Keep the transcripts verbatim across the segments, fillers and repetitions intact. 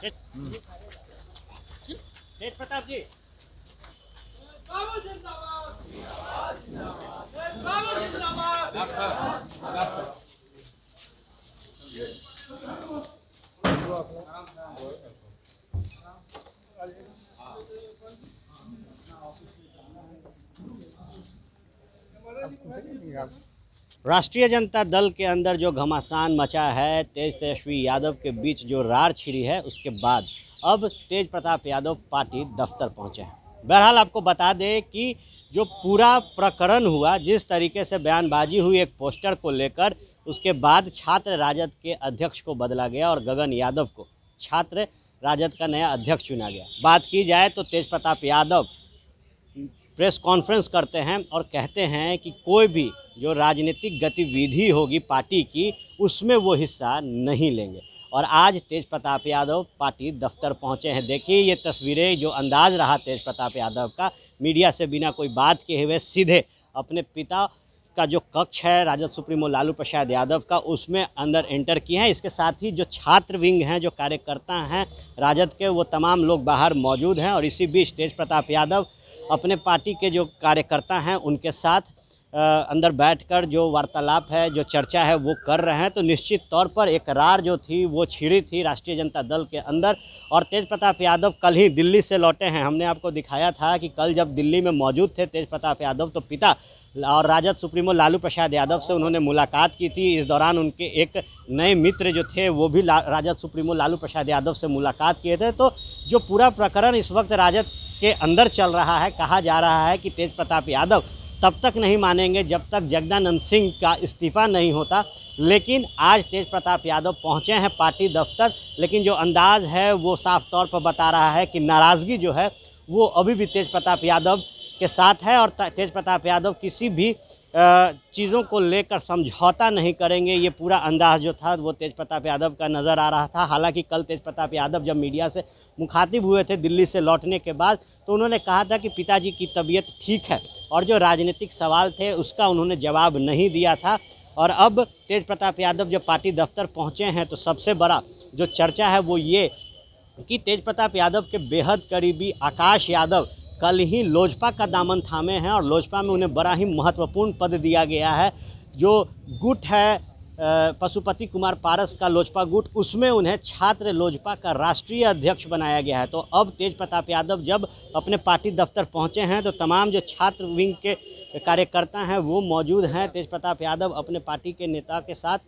तेज प्रताप जी, राष्ट्रीय जनता दल के अंदर जो घमासान मचा है, तेज तेजस्वी यादव के बीच जो रार छिड़ी है, उसके बाद अब तेज प्रताप यादव पार्टी दफ्तर पहुंचे हैं। बहरहाल आपको बता दें कि जो पूरा प्रकरण हुआ, जिस तरीके से बयानबाजी हुई एक पोस्टर को लेकर, उसके बाद छात्र राजद के अध्यक्ष को बदला गया और गगन यादव को छात्र राजद का नया अध्यक्ष चुना गया। बात की जाए तो तेज प्रताप यादव प्रेस कॉन्फ्रेंस करते हैं और कहते हैं कि कोई भी जो राजनीतिक गतिविधि होगी पार्टी की, उसमें वो हिस्सा नहीं लेंगे। और आज तेज प्रताप यादव पार्टी दफ्तर पहुंचे हैं। देखिए ये तस्वीरें, जो अंदाज रहा तेज प्रताप यादव का, मीडिया से बिना कोई बात किए हुए सीधे अपने पिता का जो कक्ष है राजद सुप्रीमो लालू प्रसाद यादव का, उसमें अंदर एंटर किए हैं। इसके साथ ही जो छात्र विंग हैं, जो कार्यकर्ता हैं राजद के, वो तमाम लोग बाहर मौजूद हैं। और इसी बीच तेज प्रताप यादव अपने पार्टी के जो कार्यकर्ता हैं उनके साथ आ, अंदर बैठकर जो वार्तालाप है, जो चर्चा है, वो कर रहे हैं। तो निश्चित तौर पर एक रार जो थी वो छिड़ी थी राष्ट्रीय जनता दल के अंदर। और तेज प्रताप यादव कल ही दिल्ली से लौटे हैं। हमने आपको दिखाया था कि कल जब दिल्ली में मौजूद थे तेज प्रताप यादव, तो पिता और राजद सुप्रीमो लालू प्रसाद यादव से उन्होंने मुलाकात की थी। इस दौरान उनके एक नए मित्र जो थे वो भी राजद सुप्रीमो लालू प्रसाद यादव से मुलाकात किए थे। तो जो पूरा प्रकरण इस वक्त राजद के अंदर चल रहा है, कहा जा रहा है कि तेज प्रताप यादव तब तक नहीं मानेंगे जब तक जगदानंद सिंह का इस्तीफा नहीं होता। लेकिन आज तेज प्रताप यादव पहुंचे हैं पार्टी दफ्तर, लेकिन जो अंदाज है वो साफ तौर पर बता रहा है कि नाराज़गी जो है वो अभी भी तेज प्रताप यादव के साथ है। और तेज प्रताप यादव किसी भी चीज़ों को लेकर समझौता नहीं करेंगे, ये पूरा अंदाज जो था वो तेज प्रताप यादव का नज़र आ रहा था। हालांकि कल तेज प्रताप यादव जब मीडिया से मुखातिब हुए थे दिल्ली से लौटने के बाद, तो उन्होंने कहा था कि पिताजी की तबीयत ठीक है और जो राजनीतिक सवाल थे उसका उन्होंने जवाब नहीं दिया था। और अब तेज प्रताप यादव जब पार्टी दफ्तर पहुँचे हैं तो सबसे बड़ा जो चर्चा है वो ये कि तेज प्रताप यादव के बेहद करीबी आकाश यादव कल ही लोजपा का दामन थामे हैं और लोजपा में उन्हें बड़ा ही महत्वपूर्ण पद दिया गया है। जो गुट है पशुपति कुमार पारस का लोजपा गुट, उसमें उन्हें छात्र लोजपा का राष्ट्रीय अध्यक्ष बनाया गया है। तो अब तेज प्रताप यादव जब अपने पार्टी दफ्तर पहुंचे हैं तो तमाम जो छात्र विंग के कार्यकर्ता हैं वो मौजूद हैं। तेज प्रताप यादव अपने पार्टी के नेता के साथ,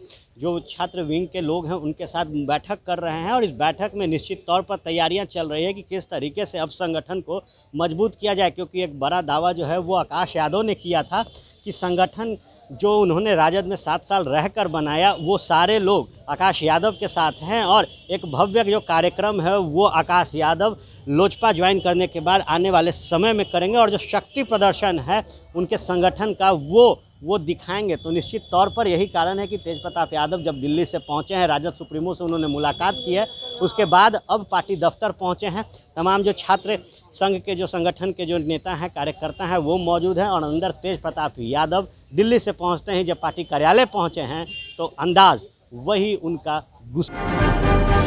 जो छात्र विंग के लोग हैं उनके साथ बैठक कर रहे हैं और इस बैठक में निश्चित तौर पर तैयारियाँ चल रही है कि किस तरीके से अब संगठन को मजबूत किया जाए, क्योंकि एक बड़ा दावा जो है वो आकाश यादव ने किया था कि संगठन जो उन्होंने राजद में सात साल रहकर बनाया वो सारे लोग आकाश यादव के साथ हैं। और एक भव्य जो कार्यक्रम है वो आकाश यादव लोजपा ज्वाइन करने के बाद आने वाले समय में करेंगे और जो शक्ति प्रदर्शन है उनके संगठन का वो वो दिखाएंगे। तो निश्चित तौर पर यही कारण है कि तेज प्रताप यादव जब दिल्ली से पहुंचे हैं, राजद सुप्रीमो से उन्होंने मुलाकात की है, उसके बाद अब पार्टी दफ्तर पहुंचे हैं। तमाम जो छात्र संघ के, जो संगठन के जो नेता हैं, कार्यकर्ता हैं वो मौजूद हैं और अंदर तेज प्रताप यादव दिल्ली से पहुंचते हैं जब पार्टी कार्यालय पहुँचे हैं तो अंदाज वही उनका गुस्सा।